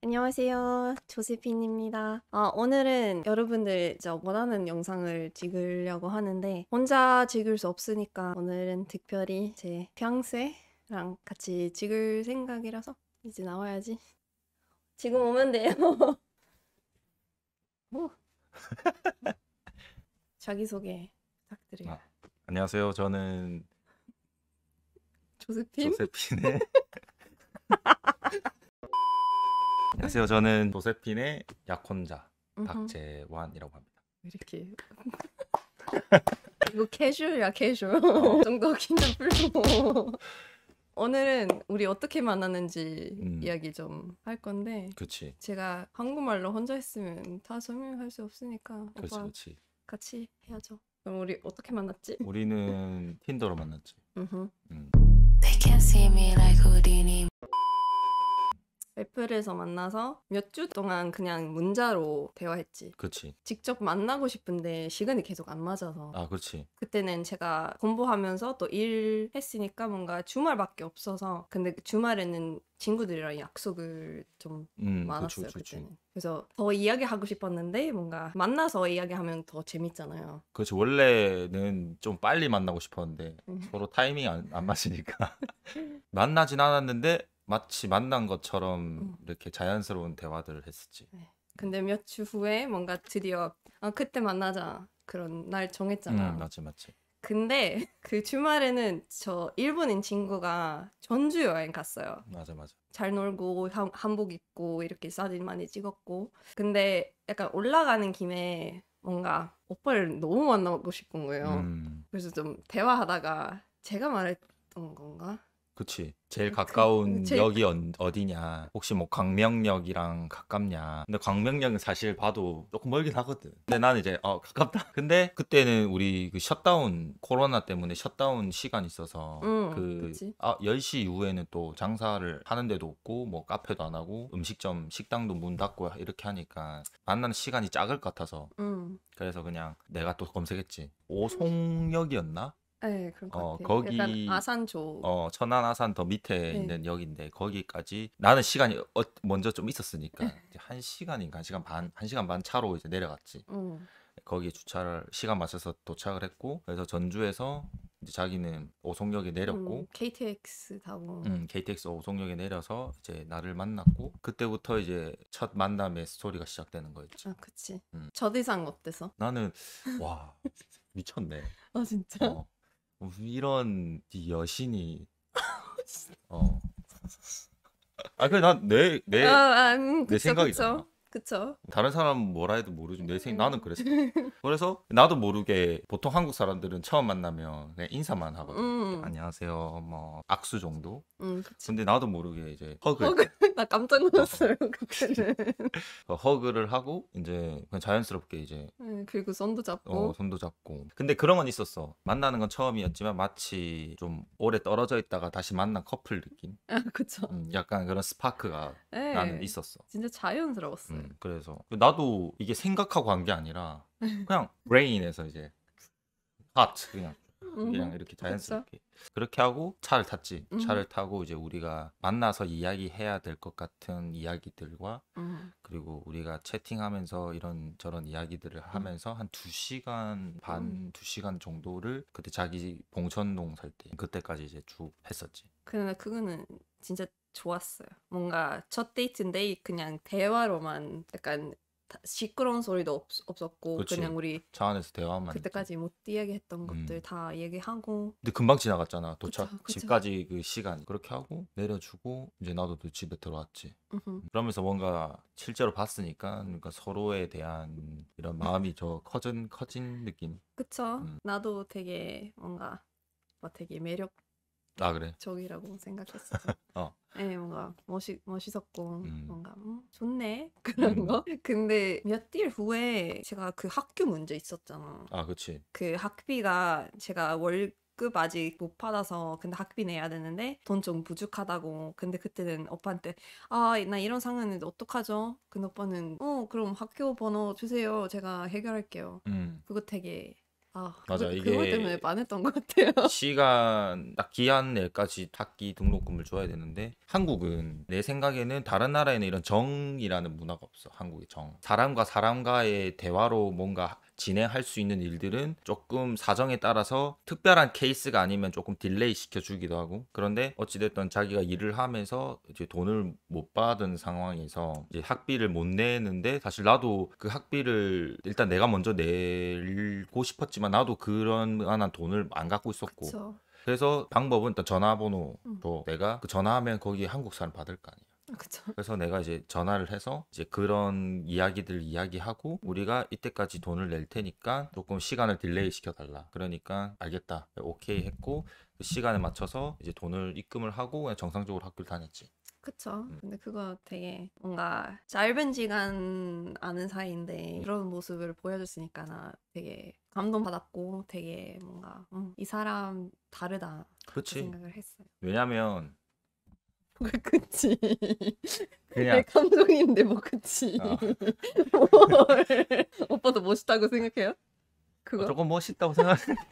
안녕하세요, 조세핀입니다. 오늘은 여러분들 원하는 영상을 찍으려고 하는데 혼자 찍을 수 없으니까 오늘은 특별히 제 평소랑 같이 찍을 생각이라서 이제 나와야지. 지금 오면 돼요. 자기소개 부탁드려요. 안녕하세요, 저는 조세핀의 안녕하세요. 저는 조세핀의 약혼자 박재환이라고 합니다. 이렇게 이거 캐주얼이야, 캐주얼. 정도 긴장 풀고 오늘은 우리 어떻게 만났는지 이야기 좀 할 건데. 그렇지. 제가 한국말로 혼자 했으면 다 설명할 수 없으니까. 그렇지, 그렇지. 같이 해야죠. 그럼 우리 어떻게 만났지? 우리는 틴더로 만났지. They can't see me like Houdini. 애플에서 만나서 몇 주 동안 그냥 문자로 대화했지. 그렇지. 직접 만나고 싶은데 시간이 계속 안 맞아서. 아, 그렇지. 그때는 제가 공부하면서 또 일했으니까 뭔가 주말밖에 없어서. 근데 주말에는 친구들이랑 약속을 좀 많았어요. 그때는. 그래서 더 이야기하고 싶었는데 뭔가 만나서 이야기하면 더 재밌잖아요. 그렇지. 원래는 좀 빨리 만나고 싶었는데 서로 타이밍이 안 맞으니까 만나진 않았는데 마치 만난 것처럼 이렇게 자연스러운 대화들을 했었지. 네. 근데 몇 주 후에 뭔가 드디어 그때 만나자 그런 날 정했잖아. 맞지, 맞지. 근데 그 주말에는 저 일본인 친구가 전주 여행 갔어요. 맞아, 맞아. 잘 놀고 한복 입고 이렇게 사진 많이 찍었고. 근데 약간 올라가는 김에 뭔가 오빠를 너무 만나고 싶은 거예요. 그래서 좀 대화하다가 제가 말했던 건가? 그치. 제일 가까운 역이 어디냐. 혹시 뭐 광명역이랑 가깝냐. 근데 광명역은 사실 봐도 조금 멀긴 하거든. 근데 나는 이제 가깝다. 근데 그때는 우리 그 셧다운, 코로나 때문에 셧다운 시간 있어서 10시 이후에는 또 장사를 하는 데도 없고 뭐 카페도 안 하고 음식점, 식당도 문 닫고 이렇게 하니까 만나는 시간이 작을 것 같아서 그래서 그냥 내가 또 검색했지. 오송역이었나? 네, 그런 것 같아요. 거기 아산조. 천안아산 더 밑에 네. 있는 역인데 거기까지 나는 시간이 먼저 좀 있었으니까 이제 1시간인가 1시간 반 차로 이제 내려갔지. 거기에 주차를 시간 맞춰서 도착을 했고 그래서 전주에서 이제 자기는 오송역에 내렸고 KTX 타고 KTX 오송역에 내려서 이제 나를 만났고 그때부터 이제 첫 만남의 스토리가 시작되는 거였지. 아, 그치. 첫 이상 어때서? 나는 와 미쳤네. 아, 진짜? 이런 여신이 아 그래 난 내 생각이잖아. 그쵸. 다른 사람 뭐라 해도 모르지 내 생각. 나는 그랬어. 그래서 나도 모르게 보통 한국 사람들은 처음 만나면 그냥 인사만 하거든. 안녕하세요 뭐 악수 정도. 근데 나도 모르게 이제 허그. 나 깜짝 놀랐어요 그때는. 허그를 하고 이제 그냥 자연스럽게 이제 그리고 손도 잡고. 근데 그런 건 있었어. 만나는 건 처음이었지만 마치 좀 오래 떨어져 있다가 다시 만난 커플 느낌. 아, 그쵸. 약간 그런 스파크가 에이, 나는 있었어. 진짜 자연스러웠어. 그래서 나도 이게 생각하고 한 게 아니라 그냥 브레인에서 이제 하트 그냥 이렇게 자연스럽게 그쵸? 그렇게 하고 차를 탔지. 차를 타고 이제 우리가 만나서 이야기해야 될 것 같은 이야기들과 그리고 우리가 채팅하면서 이런 저런 이야기들을 하면서 한 2시간 반 2시간 정도를 그때 자기 봉천동 살 때 그때까지 이제 쭉 했었지. 근데 그거는 진짜 좋았어요. 뭔가 첫 데이트인데 그냥 대화로만 약간 시끄러운 소리도 없었고 그치. 그냥 우리 차 안에서 대화만 그때까지 했지. 못 이야기했던 것들 다 얘기하고. 근데 금방 지나갔잖아. 도착 그쵸, 그쵸. 집까지 그 시간 그렇게 하고 내려주고 이제 나도 또 집에 들어왔지. 그러면서 뭔가 실제로 봤으니까 그러니까 서로에 대한 이런 마음이 더 커진 느낌. 그쵸. 나도 되게 뭔가 되게 매력. 아 그래? 저기라고 생각했어. 네, 뭔가 멋있었고 뭔가 좋네 그런 거. 근데 몇 일 후에 제가 그 학교 문제 있었잖아. 아, 그렇지. 그 학비가 제가 월급 아직 못 받아서 근데 학비 내야 되는데 돈 좀 부족하다고. 근데 그때는 오빠한테 나 이런 상황인데 어떡하죠? 근데 오빠는 그럼 학교 번호 주세요. 제가 해결할게요. 그거 되게 맞아. 이게 그것 때문에 반했던 것 같아요. 시간 딱 기한 내까지 학기 등록금을 줘야 되는데, 한국은 내 생각에는 다른 나라에는 이런 정이라는 문화가 없어. 한국의 정, 사람과 사람과의 대화로 뭔가 진행할 수 있는 일들은 조금 사정에 따라서 특별한 케이스가 아니면 조금 딜레이 시켜주기도 하고. 그런데 어찌됐든 자기가 일을 하면서 이제 돈을 못 받은 상황에서 이제 학비를 못 내는데, 사실 나도 그 학비를 일단 내가 먼저 내고 싶었지만 나도 그런 만한 돈을 안 갖고 있었고. 그쵸. 그래서 방법은 일단 전화번호로 내가 그 전화하면 거기 한국 사람 받을 거 아니야. 그쵸. 그래서 내가 이제 전화를 해서 이제 그런 이야기들 이야기하고, 우리가 이때까지 돈을 낼 테니까 조금 시간을 딜레이 시켜달라. 그러니까 알겠다, 오케이 했고, 그 시간에 맞춰서 이제 돈을 입금을 하고 그냥 정상적으로 학교를 다녔지. 그쵸. 근데 그거 되게 뭔가 짧은 시간 아는 사이인데 그런 모습을 보여줬으니까 나 되게 감동받았고, 되게 뭔가 이 사람 다르다, 그치, 그 생각을 했어요. 왜냐면 그치. 그냥 감동인데 뭐 그치. 오빠도 멋있다고 생각해요? 그거? 조금 멋있다고 생각했는데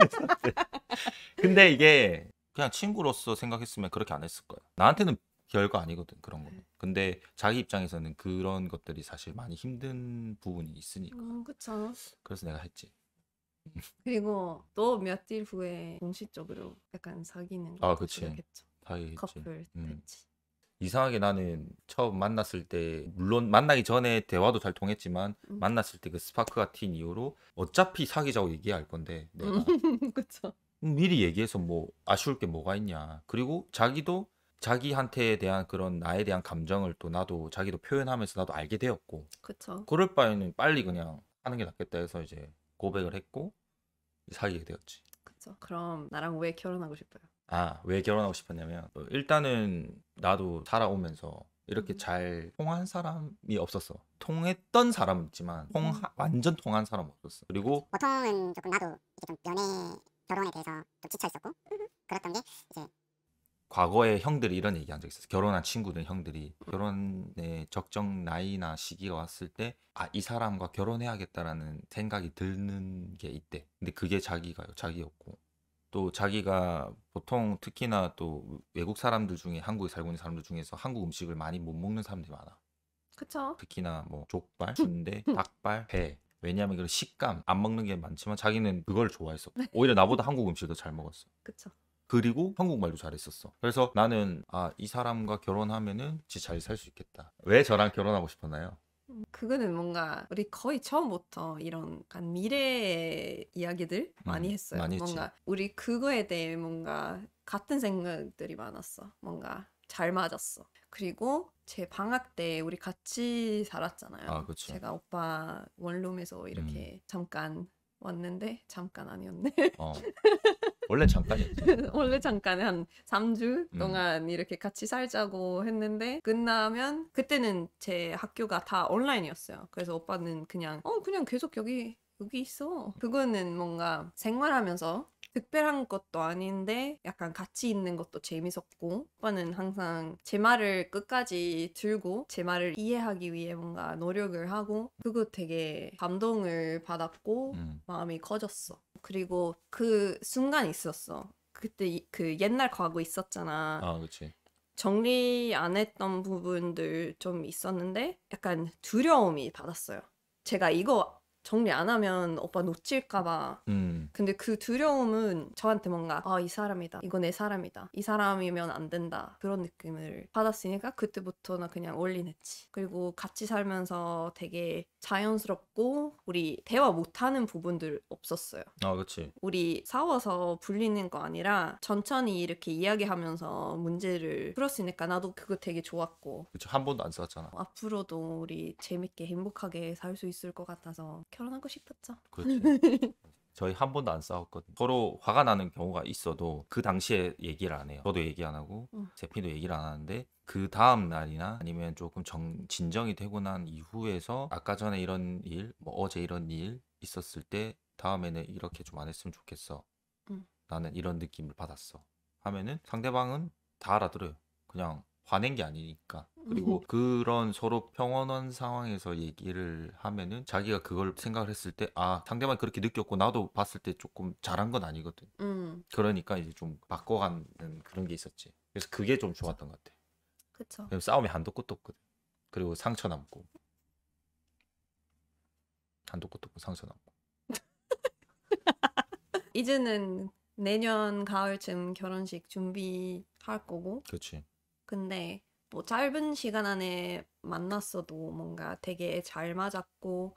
근데 이게 그냥 친구로서 생각했으면 그렇게 안 했을 거야. 나한테는 별거 아니거든 그런 거. 근데 자기 입장에서는 그런 것들이 사실 많이 힘든 부분이 있으니까. 그쵸. 그래서 내가 했지. 그리고 또 며칠 후에 공식적으로 약간 사귀는 거. 그치. 생각했죠. 커플 됐지. 이상하게 나는 처음 만났을 때, 물론 만나기 전에 대화도 잘 통했지만 만났을 때 그 스파크가 튄 이후로 어차피 사귀자고 얘기할 건데 내가 그쵸. 미리 얘기해서 뭐 아쉬울 게 뭐가 있냐. 그리고 자기도 자기한테 대한 그런 나에 대한 감정을 또 나도 자기도 표현하면서 나도 알게 되었고. 그쵸. 그럴 바에는 빨리 그냥 하는 게 낫겠다 해서 이제 고백을 했고 사귀게 되었지. 그쵸. 그럼 나랑 왜 결혼하고 싶어요? 왜 결혼하고 싶었냐면, 일단은 나도 살아오면서 이렇게 잘 통한 사람이 없었어. 통했던 사람은 있지만 완전 통한 사람은 없었어. 그리고 보통은 조금 나도 이제 좀 연애, 결혼에 대해서 좀 지쳐있었고 그랬던 게, 이제 과거에 형들이 이런 얘기한 적 있었어. 결혼한 친구들 형들이 결혼의 적정 나이나 시기가 왔을 때 이 사람과 결혼해야겠다라는 생각이 드는 게 있대. 근데 그게 자기였고, 또 자기가 보통 특히나 또 외국 사람들 중에, 한국에 살고 있는 사람들 중에서 한국 음식을 많이 못 먹는 사람들이 많아. 그쵸. 특히나 뭐 족발, 순대, 닭발, 회. 왜냐하면 그런 식감 안 먹는 게 많지만 자기는 그걸 좋아했어. 오히려 나보다 한국 음식을 더 잘 먹었어. 그쵸. 그리고 한국말도 잘했었어. 그래서 나는 이 사람과 결혼하면은 진짜 잘 살 수 있겠다. 왜 저랑 결혼하고 싶었나요? 그거는 뭔가 우리 거의 처음부터 이런 미래의 이야기들 많이 했어요. 많이 뭔가 우리 그거에 대해 뭔가 같은 생각들이 많았어. 뭔가 잘 맞았어. 그리고 제 방학 때 우리 같이 살았잖아요. 그렇죠. 제가 오빠 원룸에서 이렇게 잠깐 왔는데, 잠깐 아니었네. 원래 잠깐이었지. 원래 잠깐 한 3주 동안 이렇게 같이 살자고 했는데, 끝나면 그때는 제 학교가 다 온라인이었어요. 그래서 오빠는 그냥 그냥 계속 여기 있어. 그거는 뭔가 생활하면서 특별한 것도 아닌데 약간 같이 있는 것도 재밌었고, 오빠는 항상 제 말을 끝까지 들고 제 말을 이해하기 위해 뭔가 노력을 하고, 그거 되게 감동을 받았고 마음이 커졌어. 그리고 그 순간 있었어. 그때 그 옛날 과거 있었잖아. 그치. 정리 안 했던 부분들 좀 있었는데 약간 두려움이 받았어요. 제가 이거 정리 안 하면 오빠 놓칠까봐. 근데 그 두려움은 저한테 뭔가 이 사람이다, 이거 내 사람이다, 이 사람이면 안 된다, 그런 느낌을 받았으니까 그때부터 나 그냥 올인했지. 그리고 같이 살면서 되게 자연스럽고, 우리 대화 못하는 부분들 없었어요. 그치. 우리 싸워서 불리는 거 아니라 천천히 이렇게 이야기하면서 문제를 풀었으니까 나도 그거 되게 좋았고. 그치. 한 번도 안 싸웠잖아. 앞으로도 우리 재밌게 행복하게 살 수 있을 것 같아서 결혼하고 싶었죠. 그렇지. 저희 한 번도 안 싸웠거든요. 서로 화가 나는 경우가 있어도 그 당시에 얘기를 안 해요. 저도 얘기 안 하고 세핀도 얘기를 안 하는데, 그 다음 날이나 아니면 조금 진정이 되고 난 이후에서 아까 전에 이런 일, 뭐 어제 이런 일 있었을 때 다음에는 이렇게 좀 안 했으면 좋겠어. 나는 이런 느낌을 받았어 하면은 상대방은 다 알아들어요. 그냥 화낸 게 아니니까. 그리고 그런 서로 평온한 상황에서 얘기를 하면은 자기가 그걸 생각을 했을 때 아, 상대방이 그렇게 느꼈고 나도 봤을 때 조금 잘한 건 아니거든. 그러니까 이제 좀 바꿔가는 그런 게 있었지. 그래서 그게 좀 좋았던 것 같아. 그쵸. 싸움이 한도 끝도 없거든. 그리고 상처 남고. 한도 끝도 없고 상처 남고. 이제는 내년 가을쯤 결혼식 준비할 거고. 그렇지. 근데 뭐 짧은 시간 안에 만났어도 뭔가 되게 잘 맞았고,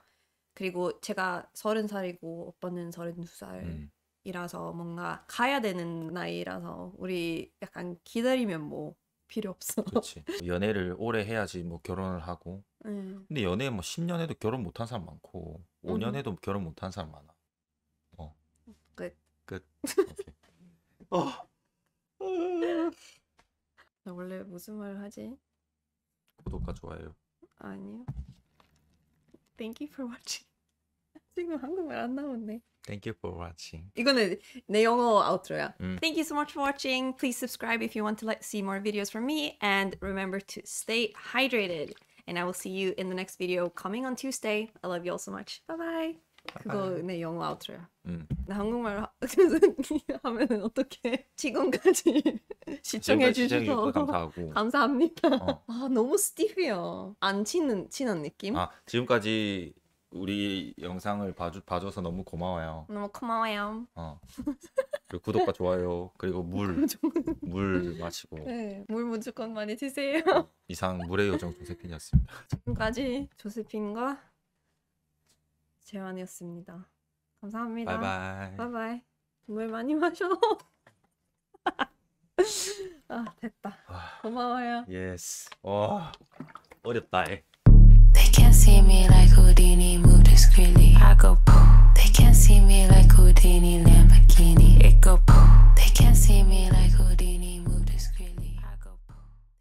그리고 제가 30살이고 오빠는 32살이라서 뭔가 가야 되는 나이라서 우리 약간 기다리면 뭐 필요 없어. 그렇지. 연애를 오래 해야지 뭐 결혼을 하고. 근데 연애 뭐 10년 해도 결혼 못한 사람 많고 5년 해도 결혼 못한 사람 많아. 끝. 오케이. 나 원래 무슨 말을 하지? 구독과 좋아요. 아니요. Thank you for watching. 지금 한국말 안 나오네. Thank you for watching. 이거는 내 영어 아웃트로야. Thank you so much for watching. Please subscribe if you want to see more videos from me. And remember to stay hydrated. And I will see you in the next video coming on Tuesday. I love you all so much. Bye-bye. 그거 내 영어 아웃트로야. 나 한국말 하면은 어떡해. 지금까지 시청해주셔서 감사하고. 감사합니다. 아, 너무 스티프야. 안 친한 느낌? 아, 지금까지 우리 영상을 봐줘서 너무 고마워요. 너무 고마워요. 그리고 구독과 좋아요. 그리고 물 마시고. 네, 물 무조건 많이 드세요. 이상 물의 요정 조세핀이었습니다. 지금까지 조세핀과 재환이었습니다. 감사합니다. 바이바이. 바이바이. 물 많이 마셔. 아, 됐다. 고마워요. 예스. 와, 어렵다. They can't see me like Houdini, move discreetly. I go poo. They can't see me like Houdini, Lamborghini. It go poo. They can't see me like Houdini.